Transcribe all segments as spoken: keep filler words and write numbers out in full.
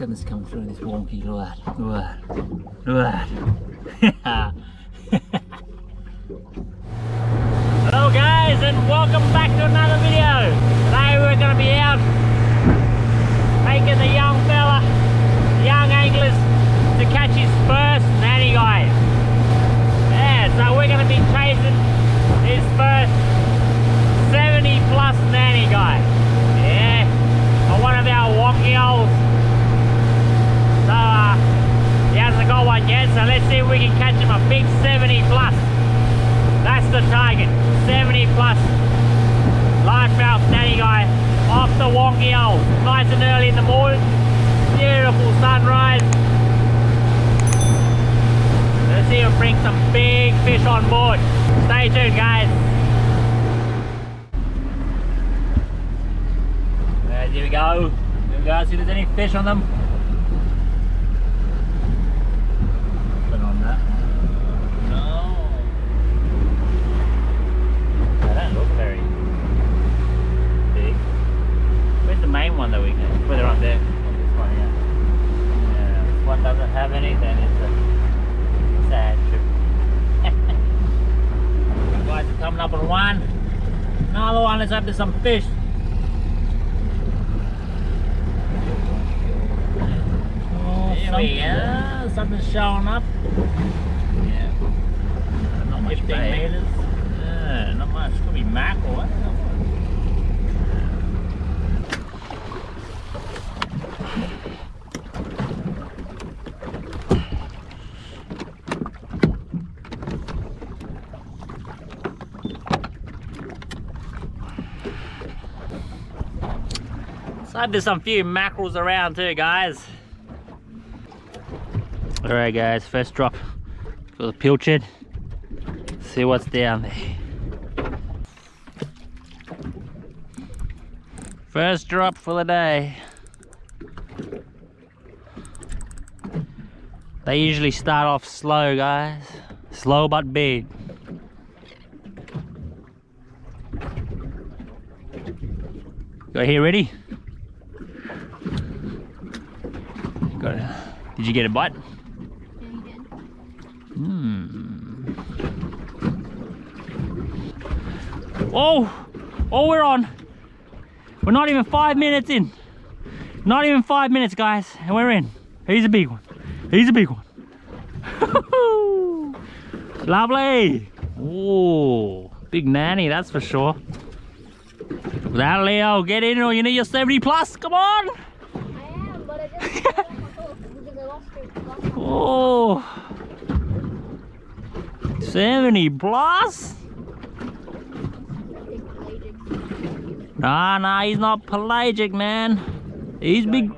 something's come through this wonky rod. Rod. Rod. Hello guys, and welcome back to another video. Today we're going to be out taking the young fella, young anglers, to catch his first nanny guy. Yeah, so we're going to be chasing his first seventy plus nanny guy. Yeah, on one of our wonky holes. So uh, he hasn't got one yet, so let's see if we can catch him a big seventy plus. That's the target, seventy plus largemouth nanny guy off the wonky hole. Nice and early in the morning, beautiful sunrise. Let's see if we bring some big fish on board. Stay tuned guys. Right, here we go, here we go, see if there's any fish on them. Let's up to some fish. Oh, here something, we go. Something's showing up. Yeah. Uh, not much bait. Yeah, not much. Could be mackerel. I hope there's some few mackerels around too, guys. All right, guys. First drop for the pilchard. See what's down there. First drop for the day. They usually start off slow, guys. Slow but big. Got here ready? Got it. Did you get a bite? Yeah, you did. Hmm. Oh! Oh, we're on! We're not even five minutes in. Not even five minutes, guys, and we're in. He's a big one. He's a big one. Lovely! Oh, big nanny, that's for sure. That Leo, get in or you need your seventy plus. Come on! I am, but I just... Oh, seventy plus? Nah, nah, he's not pelagic, man. He's big.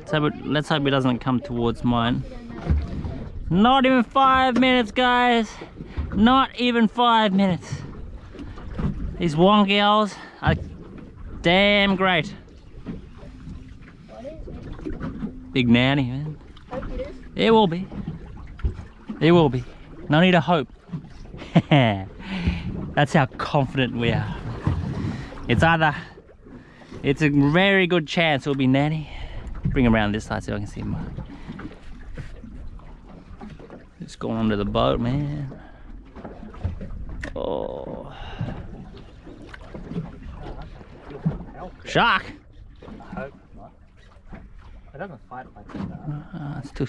Let's hope, it, let's hope it doesn't come towards mine. Not even five minutes, guys. Not even five minutes. These wonky holes are damn great. Big nanny, man. Hope it is. It will be. It will be. No need to hope. That's how confident we are. It's either, it's a very good chance it'll be nanny. Bring him around this side so I can see him. Just going under the boat, man. Oh. Shark! It doesn't fight like that. Uh, it's too,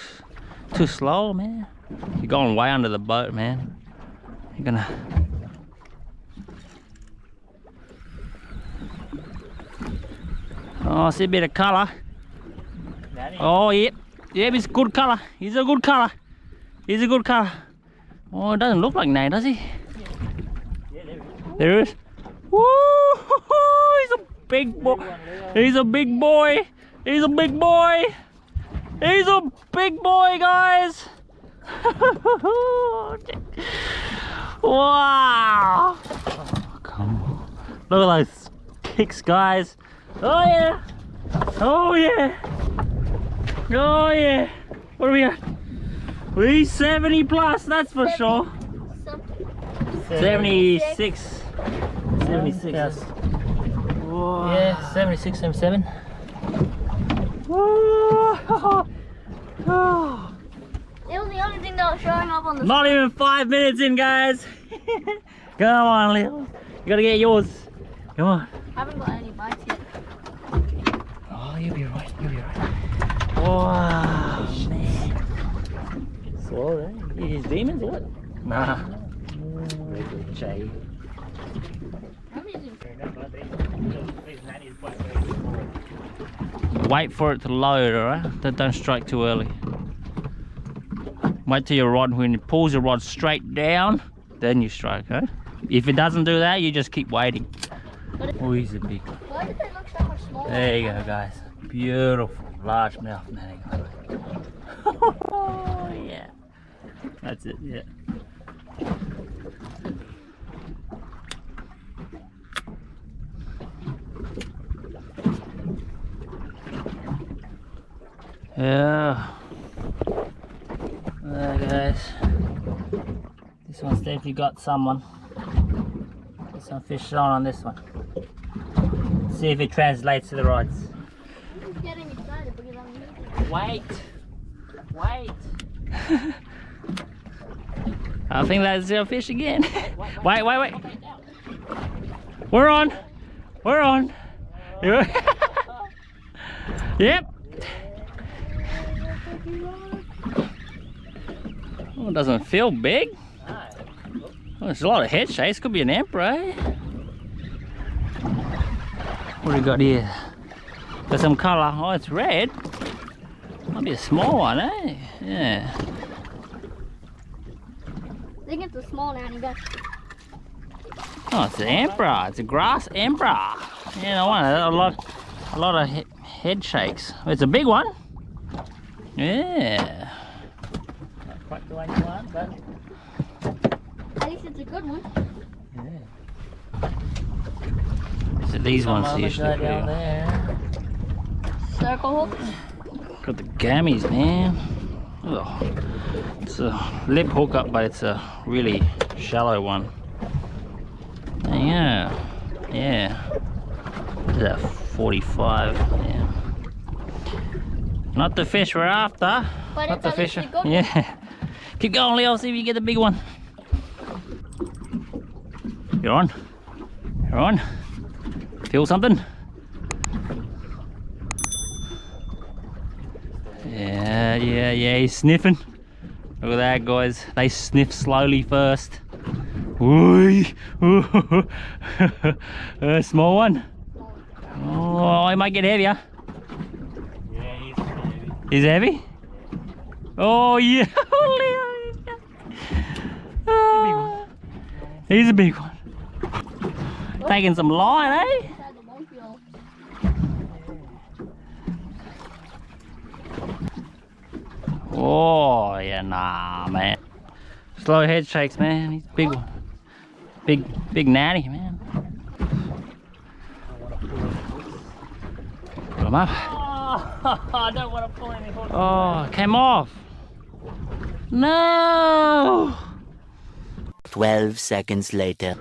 too slow, man. You're going way under the boat, man. You're gonna... Oh, I see a bit of colour. Oh, yep. Yep, it's good colour. He's a good colour. He's a good colour. Oh, it doesn't look like Nate, does he? Yeah, yeah there he is. There he is. Woo! He's a big boy. He's a big boy. He's a big boy! He's a big boy, guys! Wow! Oh, come on. Look at those kicks, guys! Oh yeah! Oh yeah! Oh yeah! What are we at? We seventy plus, that's for sure! seventy-six. seventy-six. seventy-six. Wow. Yeah, seventy-six, seventy-seven. It was the only thing that was showing up on the Not screen. Even five minutes in, guys. Come on, Lil. You gotta get yours. Come on. I haven't got any bites yet. Oh, you'll be right. You'll be right. Wow, oh, man. Slow, eh? Right? These demons or what? Nah. Regular Jay. Wait for it to load, alright? Don't, don't strike too early. Wait till your rod, when it pulls your rod straight down, then you strike, huh? If it doesn't do that, you just keep waiting. Oh, he's a big one. Why did they look so much smaller? There you go, guys. Beautiful, large mouth nanny. Oh, yeah. That's it, yeah. Yeah. There, guys. This one's definitely got someone. There's some fish on on this one. Let's see if it translates to the rods. I'm getting excited because I'm leaving. Wait. Wait. I think that's your fish again. Wait, wait, wait. wait. We're on. We're on. We're on. Yep. Oh, it doesn't feel big. No. Well, there's a lot of head shakes. Could be an emperor. Eh? What do we got here? Got some colour. Oh, it's red. Might be a small one, eh? Yeah. I think it's a small nanny, but... Oh, it's an emperor. It's a grass emperor. Yeah, no one. A lot, a lot of he head shakes. It's a big one. Yeah. Not quite the one you want, but at least it's a good one. Yeah. So these Some ones usually pretty there. Circle hooks. Got the gammies, man. Oh, it's a lip hook up, but it's a really shallow one. Yeah. Yeah. Is that forty-five? Yeah. Not the fish we're after. But Not the fish. Yeah. Keep going, Leo. See if you get the big one. You're on. You're on. Feel something? Yeah, yeah, yeah. He's sniffing. Look at that, guys. They sniff slowly first. Ooh. A small one. Oh, he might get heavier. He's heavy? Oh yeah! Oh, he's a big one. Oh. Taking some line, eh? Oh yeah, nah, man. Slow head shakes, man. He's a big one. Big, big nanny, man. Put him up. I don't want to pull any hooks. Oh, it came off. No! twelve seconds later.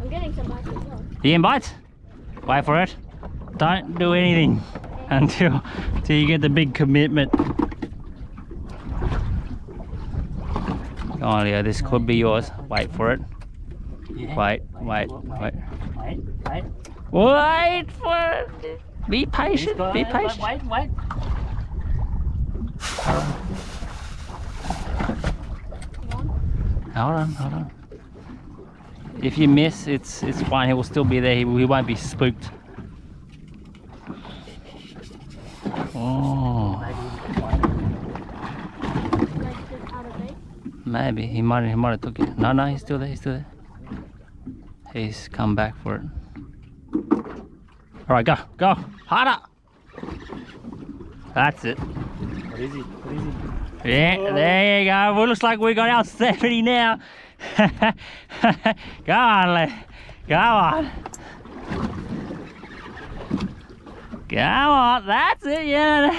I'm getting some bites as well. You getting bites? Wait for it. Don't do anything until, until you get the big commitment. Come on, Leo, this could be yours. Wait for it. Wait, wait, wait. Wait, wait. Wait for it. Be patient, be patient. Wait, wait, wait. Hold on, hold on. If you miss, it's it's fine. He will still be there. He, he won't be spooked. Oh. Maybe he might he might have took it. No, no, he's still there. He's still there. He's come back for it. All right, go, go, harder. That's it. What is it? What is it? Yeah, oh. There you go. Well, it looks like we got our seventy now. Go on, Lee. Go on. Go on. That's it. Yeah.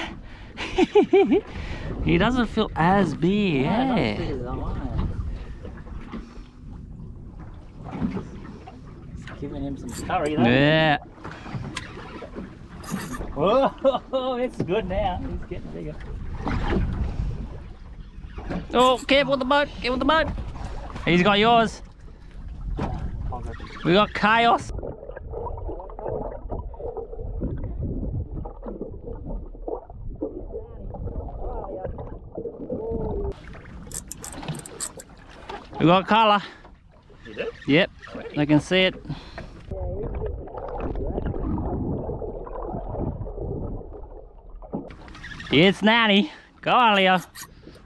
He doesn't feel as big. Yeah. Yeah. It's giving him some curry, though. Yeah. Oh, it's good now. It's getting bigger. Oh, careful with the boat. Careful with the boat. He's got yours. We got chaos. We got colour. You do? Yep, I can see it. It's Nanny. Go on, Leo.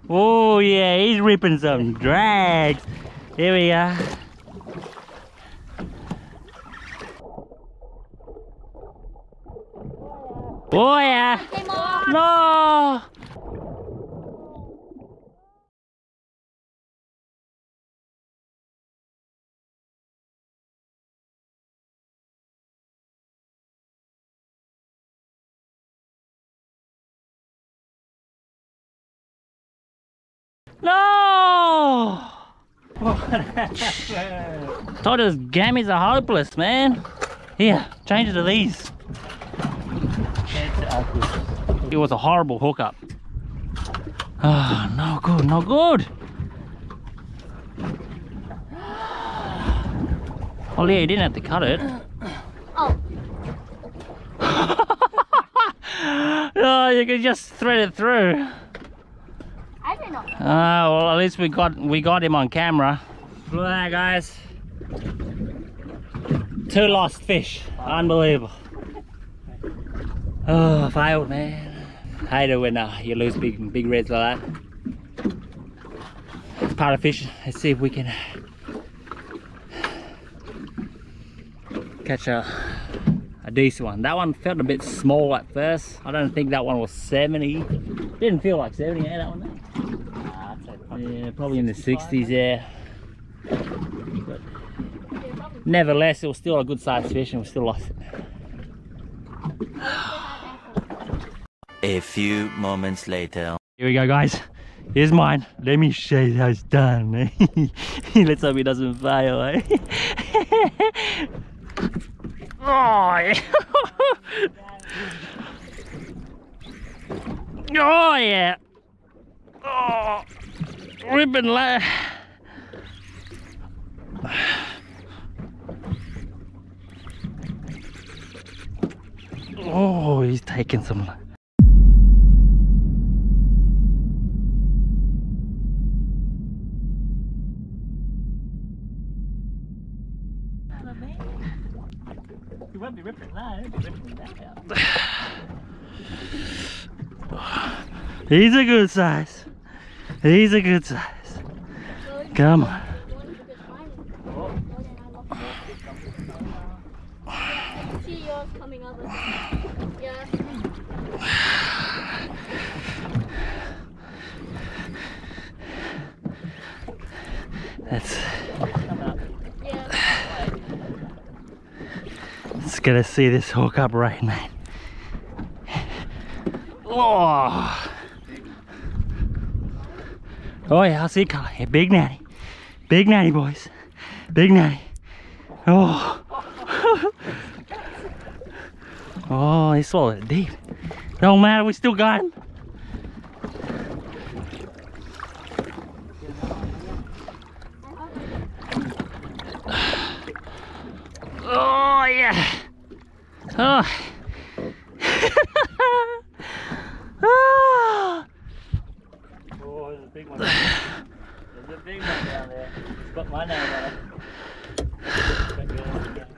Oh yeah, he's ripping some drags. Here we are. Oh yeah. No. No! Todd's gammies are hopeless, man. Here, change it to these. It was a horrible hookup. Ah, oh, no good, no good. Oh yeah, you didn't have to cut it. Oh. No, you could just thread it through. Ah, uh, well, at least we got we got him on camera. Look at that, guys. Two lost fish. Unbelievable. Oh, failed, man. Hate it when uh, you lose big big reds like that. It's part of fishing. Let's see if we can catch a a decent one. That one felt a bit small at first. I don't think that one was seventy. Didn't feel like seventy, eh, that one? Yeah, probably in the sixties, yeah. But nevertheless, it was still a good sized fish and we still lost it. A few moments later. Here we go, guys. Here's mine. Let me show you how it's done. Eh? Let's hope it doesn't fail, eh? Oh, yeah. Oh, yeah. Oh. Ribbon la Oh, he's taking some. You won't be ripping that, you'll be ripping that out. He's a good size. He's a good size. Come on. That's. It's gonna see this hook up right, man. Oh. Oh yeah, I see colour. Yeah, big Nanny. Big Nanny, boys. Big Nanny. Oh. Oh, he swallowed it deep. Don't matter, we still got him. Oh yeah. Oh.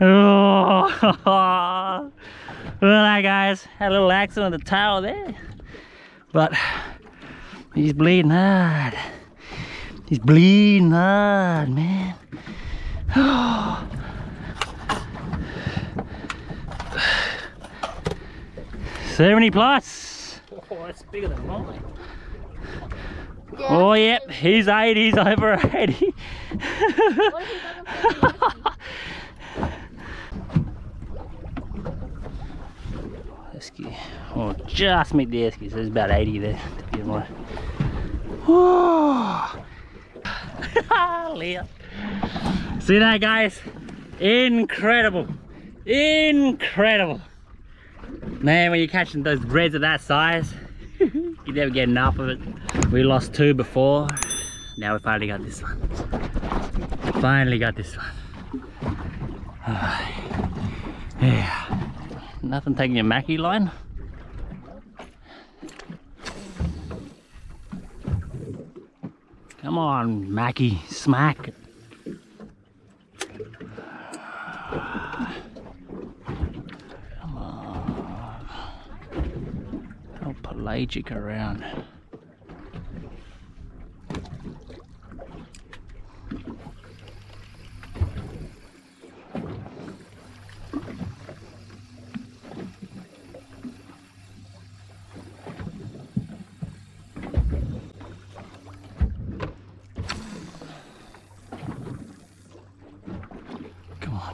Oh, well, guys, had a little accident with the towel there, but he's bleeding hard. He's bleeding hard, man. Oh. seventy plus. Oh, that's bigger than mine. Yeah, oh, yep, he's eighty, he's over eighty. Oh, just make the esky, so there's about eighty there to get one. See that, guys? Incredible. Incredible. Man, when you're catching those reds of that size, you never get enough of it. We lost two before, now we finally got this one. Finally got this one. Alright. Yeah. Nothing taking your Mackie line. Come on, Mackie, smack it. Come on. I'll pelagic around.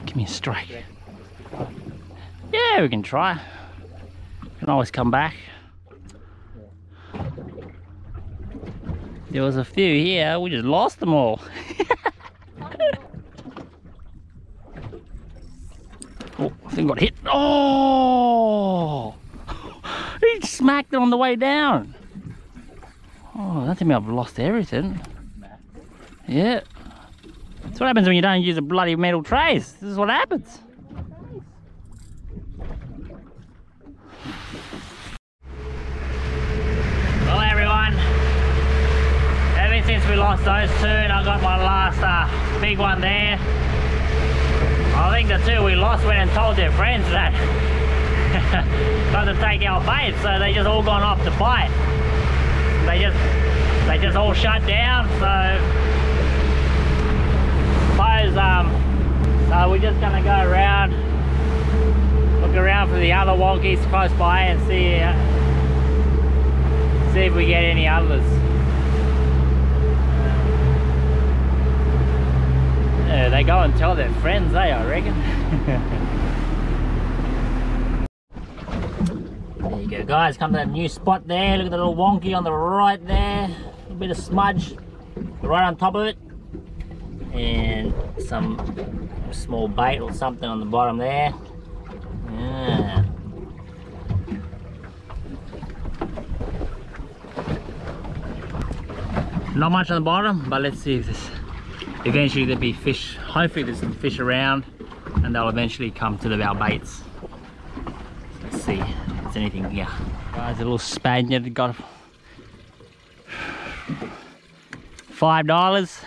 Give me a strike. Yeah, we can try. Can always come back. There was a few here, we just lost them all. Oh, I think I got hit. Oh! He smacked it on the way down. Oh, that means I've lost everything. Yeah. That's what happens when you don't use a bloody metal trace. This is what happens. Well, everyone, ever since we lost those two and I got my last uh, big one there, I think the two we lost went and told their friends that not to take our bait, so they just all gone off to bite. They just, they just all shut down, so... Um, so we're just going to go around, look around for the other wonkies close by and see uh, see if we get any others. Yeah, they go and tell their friends, eh, I reckon. There you go, guys, come to that new spot there. Look at the little wonky on the right there, a bit of smudge right on top of it, and some small bait or something on the bottom there. Yeah. Not much on the bottom, but let's see if this eventually there'll be fish. Hopefully there's some fish around and they'll eventually come to the, our baits. Let's see if there's anything here. Guys, a little Spaniard got five dollars.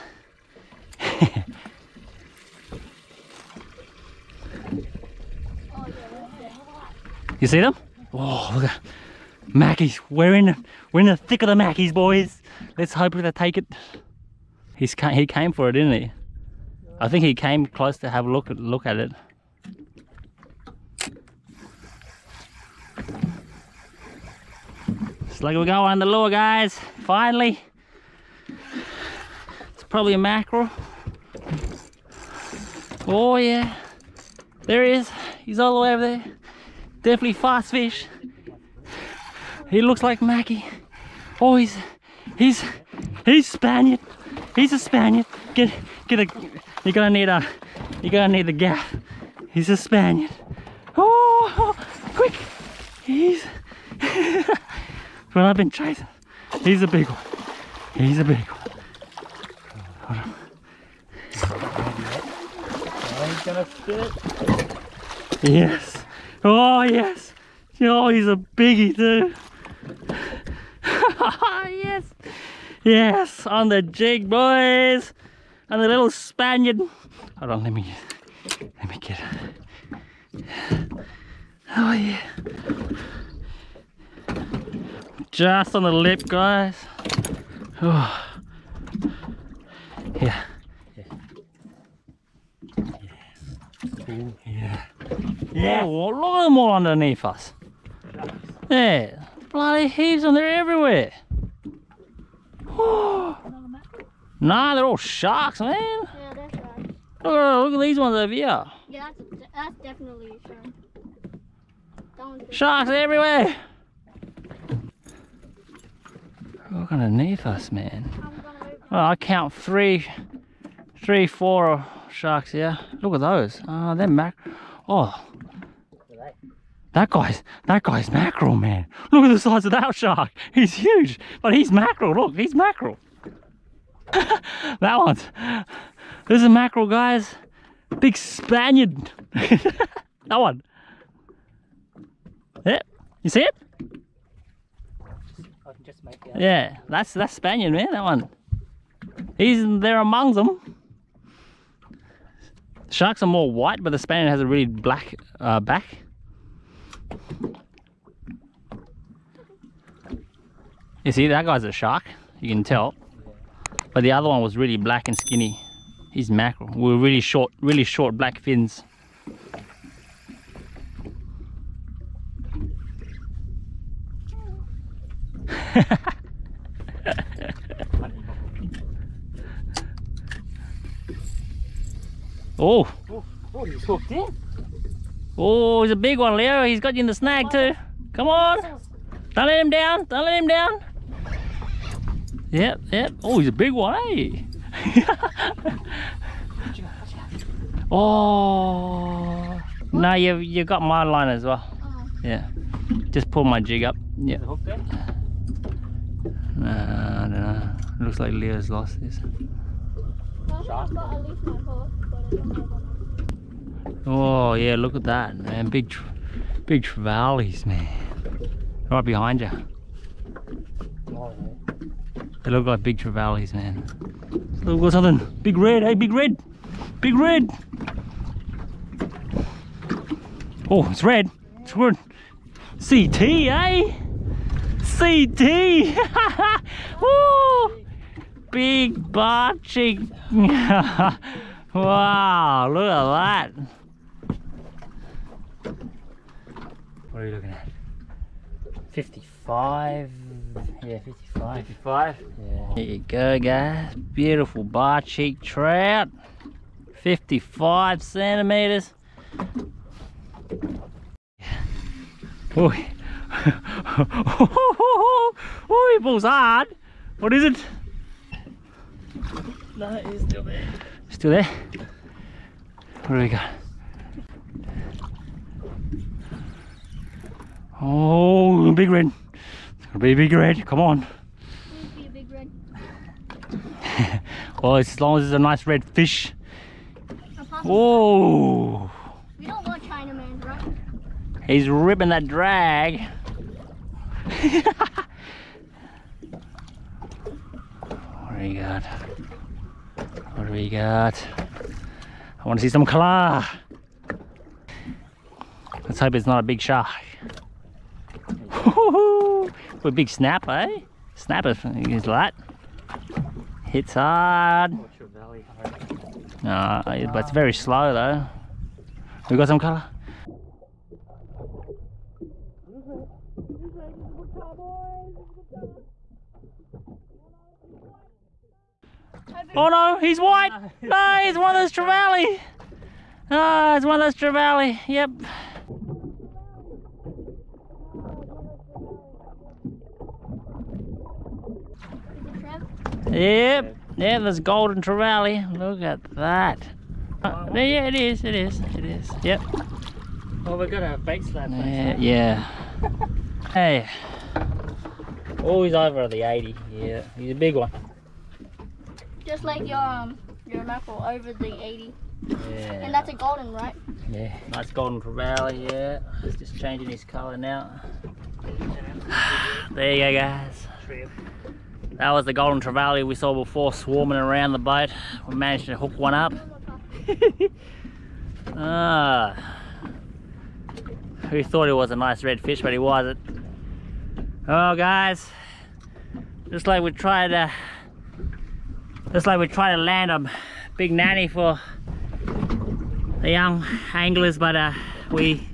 You see them? Oh, look at Mackies. We're in, the, we're in the thick of the Mackies, boys. Let's hope they take it. He's he came for it, didn't he? I think he came close to have a look at look at it. It's like we go on the lure, guys. Finally, it's probably a mackerel. Oh yeah, there he is. He's all the way over there. Definitely fast fish. He looks like Mackie. Oh, he's he's he's Spaniard. He's a Spaniard. Get get a. You're gonna need a. You're gonna need the gaff. He's a Spaniard. Oh, oh quick! He's. Well, I've been chasing. He's a big one. He's a big one. Hold on. Oh, he's gonna spit. Yes. Oh yes! Oh, he's a biggie too! Yes! Yes! On the jig, boys! On the little Spaniard! Hold on, let me... Let me get... Oh yeah! Just on the lip, guys! Oh. Yeah. Yeah. Yeah. Yeah, oh, look at them all underneath us. Yeah, bloody heaps and they're everywhere. Oh. Nah, they're all sharks, man. Yeah, that's right. Look, look at these ones over here. Yeah, that's, that's definitely a shark. That one's big. Sharks everywhere. Look underneath us, man. Oh, I count three, three, four sharks here. Look at those. Ah, uh, they're mackerel. Oh, That guy's, that guy's mackerel, man. Look at the size of that shark. He's huge, but he's mackerel. Look, he's mackerel. That one's, this is a mackerel, guys. Big Spaniard. That one. Yeah, you see it? I can just make it out. Yeah, that's, that's Spaniard, man, that one. He's there amongst them. Sharks are more white, but the Spaniard has a really black uh, back. You see, that guy's a shark, you can tell, but the other one was really black and skinny. He's mackerel. We were really short, really short black fins. Oh, oh, he's hooked in. Oh, he's a big one, Leo. He's got you in the snag too. Come on. Don't let him down. Don't let him down. Yep, yep. Oh, he's a big one, eh? Oh. No, you you got my line as well. Yeah. Just pull my jig up. Yeah. No, I don't know. Looks like Leo's lost this. Oh yeah, look at that, man. Big, big trevallies, man. Right behind you. They look like big trevallies, man. Look, got something. Big red, hey, big red, big red. Oh, it's red. It's red. C T, eh? C T. Woo! Big bar cheek. Wow, look at that. What are you looking at? fifty-five. Yeah, fifty-five. fifty-five? Yeah. There you go, guys. Beautiful bar cheek trout. fifty-five centimeters. Oh, he pulls hard. What is it? No, he's still there. Still there? What do we got? Oh, big red. It's gonna be a big red. Come on. It's gonna be a big red. Well, as long as it's a nice red fish. Whoa! We don't want Chinaman, right? He's ripping that drag. What do you got? What do we got? I want to see some colour. Let's hope it's not a big shark. With a big snapper, eh? Snapper is that. Hits hard. No, but it's very slow though. We got some colour. Oh no, he's white! No, he's one of those trevally! Ah, oh, it's one of those trevally, yep. Yep, yeah, there's golden trevally. Look at that. Uh, yeah, it is, it is, it is, yep. Well, we're gonna have bait slab. Yeah, yeah. Hey. Oh, he's over the eighty, yeah. He's a big one. Just like your um your mackerel over the eighty. Yeah. And that's a golden, right? Yeah, nice golden trevally, yeah. It's just changing his colour now. There you go, guys. That was the golden trevally we saw before swarming around the boat. We managed to hook one up. Ah. Who thought it was a nice red fish, but he wasn't. Oh guys. Just like we tried to Just like we try to land a big nanny for the young anglers, but uh, we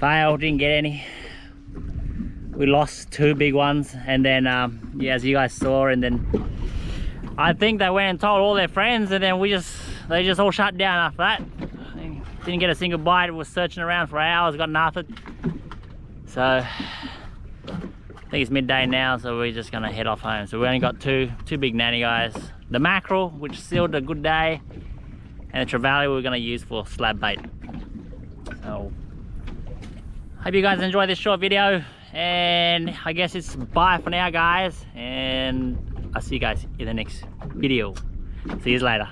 failed, didn't get any. We lost two big ones, and then um, yeah, as you guys saw, and then I think they went and told all their friends, and then we just they just all shut down after that. Didn't get a single bite. We were searching around for hours, got nothing. So I think it's midday now, so we're just gonna head off home. So we only got two two big nanny, guys. The mackerel, which sealed a good day, and the trevally we we're gonna use for slab bait. So Hope you guys enjoy this short video, and I guess it's bye for now, guys, and I'll see you guys in the next video. See you later.